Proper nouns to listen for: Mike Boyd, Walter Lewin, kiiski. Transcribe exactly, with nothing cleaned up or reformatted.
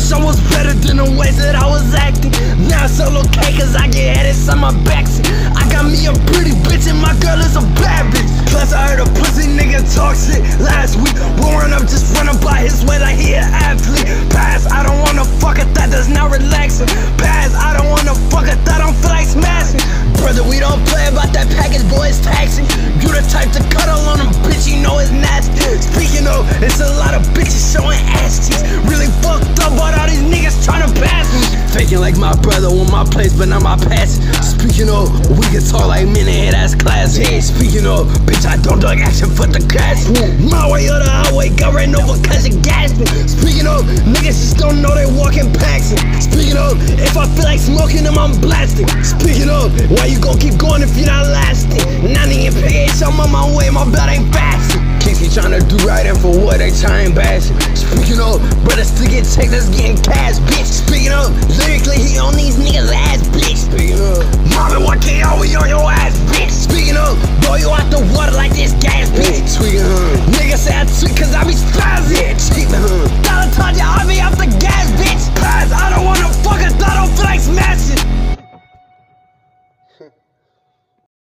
wish I was better than the ways that I was acting. Now it's all okay cause I get headaches on my backseat. I got me a pretty bitch and my girl is a bad bitch. Plus I heard a pussy nigga talk shit last week. Roaring up, just running by his way like he an athlete. Pass, I don't wanna fuck a thought that's not relaxing. Pass, I don't wanna fuck a thought don't feel like smashing. Brother, we don't play about that package, boy, it's taxing. You the type to cuddle on him, bitch, you know it's nasty. Speaking of, it's a lot of bitches showing ass cheeks. Really fucked up about all these niggas trying to pass me. Faking like my brother on my place, but not my past. Speaking of, we can talk like men and hear that's classic. Speaking of, bitch, I don't dog action for the class. My way or the highway, got ran over cause you gassed me. Speaking of, niggas just don't know they walking packs. Speaking of, if I feel like smoking them, I'm blasting. Speaking of, why you gon' keep going if you're not lasting? None of page, I'm on my way, my belt ain't fasting. Kiiski tryna do right and for what they trying bashing. Speaking of, brothers still get checks, that's getting cash, bitch. Speaking of,